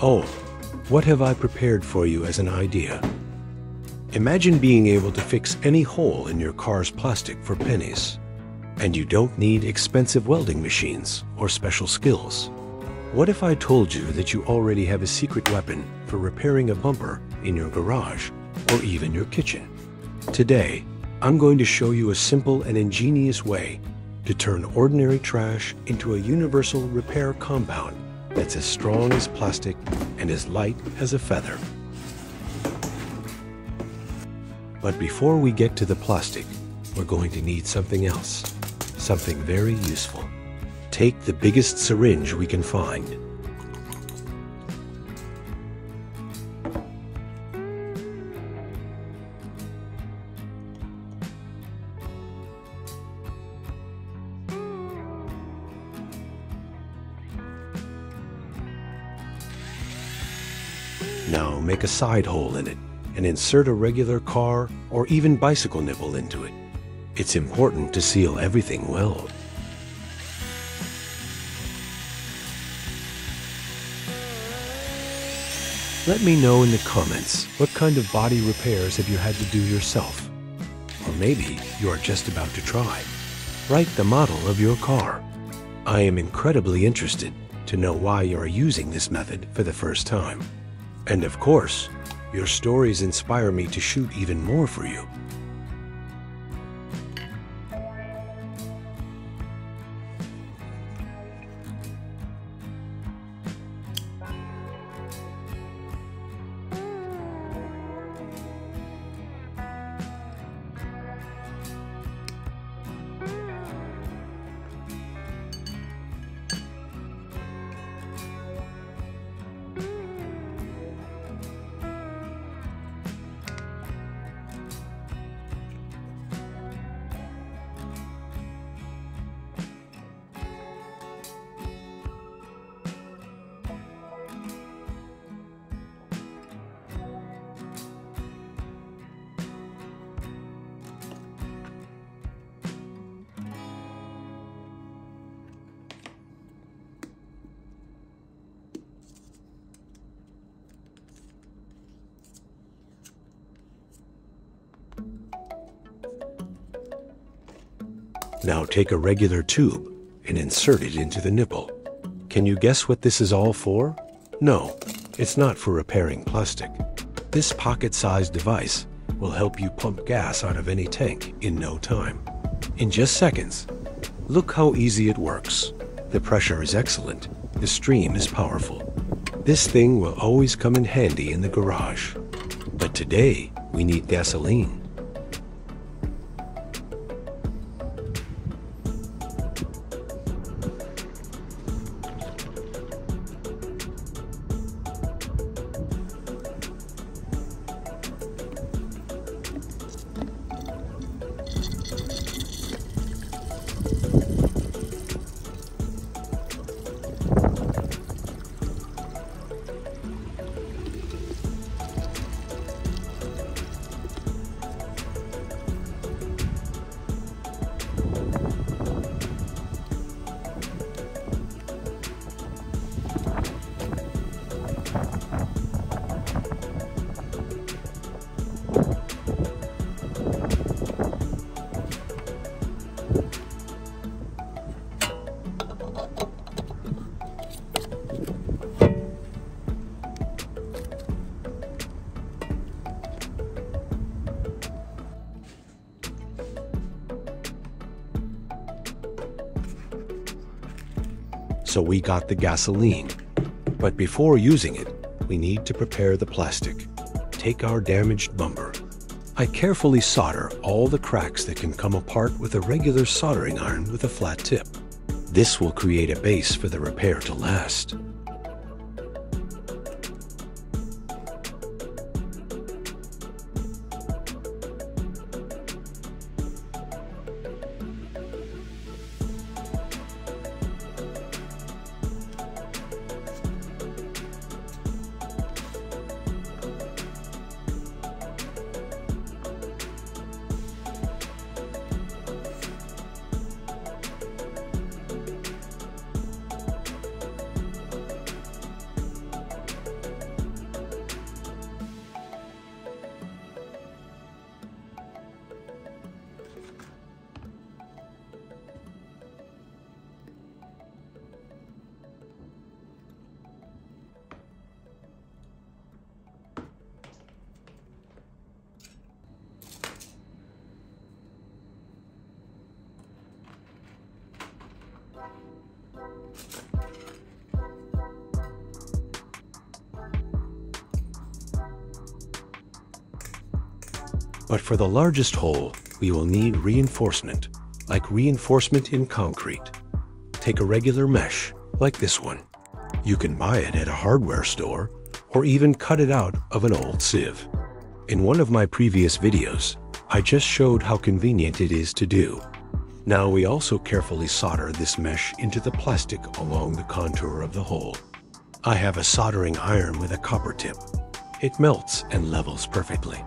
Oh, what have I prepared for you as an idea? Imagine being able to fix any hole in your car's plastic for pennies. And you don't need expensive welding machines or special skills. What if I told you that you already have a secret weapon for repairing a bumper in your garage or even your kitchen? Today, I'm going to show you a simple and ingenious way to turn ordinary trash into a universal repair compound that's as strong as plastic and as light as a feather. But before we get to the plastic, we're going to need something else, something very useful. Take the biggest syringe we can find. Now make a side hole in it and insert a regular car or even bicycle nipple into it. It's important to seal everything well. Let me know in the comments what kind of body repairs have you had to do yourself. Or maybe you are just about to try. Write the model of your car. I am incredibly interested to know why you are using this method for the first time. And of course, your stories inspire me to shoot even more for you. Now take a regular tube and insert it into the nipple. Can you guess what this is all for? No, it's not for repairing plastic. This pocket-sized device will help you pump gas out of any tank in no time. In just seconds. Look how easy it works. The pressure is excellent. The stream is powerful. This thing will always come in handy in the garage. But today, we need gasoline. So we got the gasoline. But before using it, we need to prepare the plastic. Take our damaged bumper. I carefully solder all the cracks that can come apart with a regular soldering iron with a flat tip. This will create a base for the repair to last. But for the largest hole, we will need reinforcement, like reinforcement in concrete. Take a regular mesh, like this one. You can buy it at a hardware store, or even cut it out of an old sieve. In one of my previous videos, I just showed how convenient it is to do. Now we also carefully solder this mesh into the plastic along the contour of the hole. I have a soldering iron with a copper tip. It melts and levels perfectly.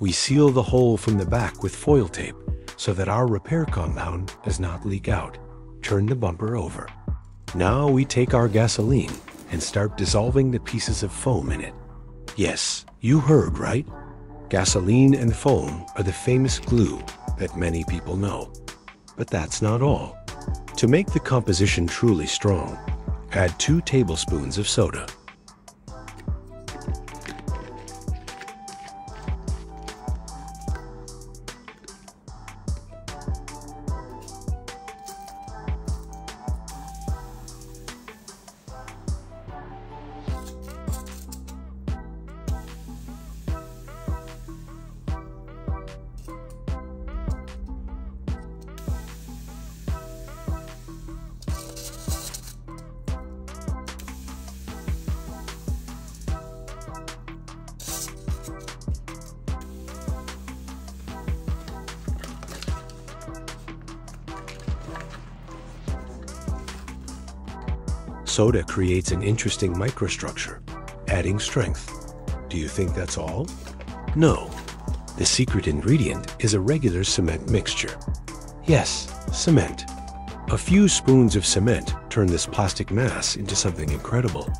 We seal the hole from the back with foil tape so that our repair compound does not leak out. Turn the bumper over. Now we take our gasoline and start dissolving the pieces of foam in it. Yes, you heard right? Gasoline and foam are the famous glue that many people know. But that's not all. To make the composition truly strong, add 2 tablespoons of soda. Soda creates an interesting microstructure, adding strength. Do you think that's all? No. The secret ingredient is a regular cement mixture. Yes, cement. A few spoons of cement turn this plastic mass into something incredible.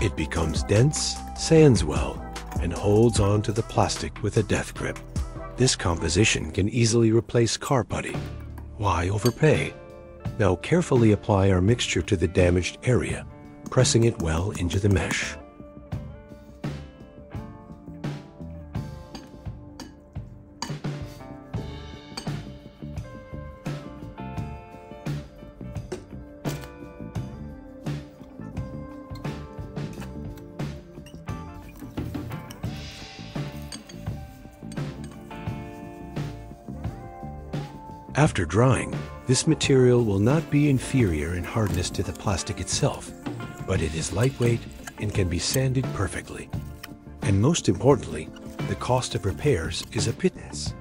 It becomes dense, sands well, and holds on to the plastic with a death grip. This composition can easily replace car putty. Why overpay? Now carefully apply our mixture to the damaged area, pressing it well into the mesh. After drying, this material will not be inferior in hardness to the plastic itself, but it is lightweight and can be sanded perfectly. And most importantly, the cost of repairs is a pittance.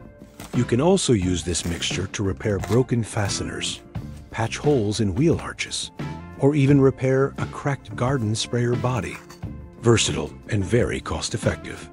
You can also use this mixture to repair broken fasteners, patch holes in wheel arches, or even repair a cracked garden sprayer body. Versatile and very cost-effective.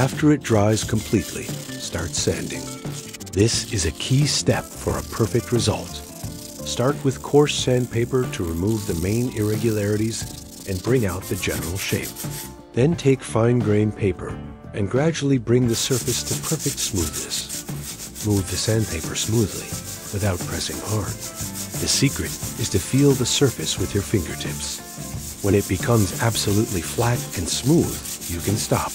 after it dries completely, start sanding. This is a key step for a perfect result. Start with coarse sandpaper to remove the main irregularities and bring out the general shape. Then take fine-grained paper and gradually bring the surface to perfect smoothness. Move the sandpaper smoothly without pressing hard. The secret is to feel the surface with your fingertips. When it becomes absolutely flat and smooth, you can stop.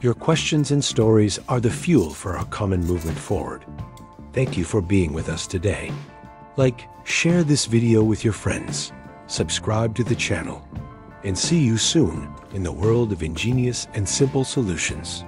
Your questions and stories are the fuel for our common movement forward. Thank you for being with us today. Like, share this video with your friends, subscribe to the channel, and see you soon in the world of ingenious and simple solutions.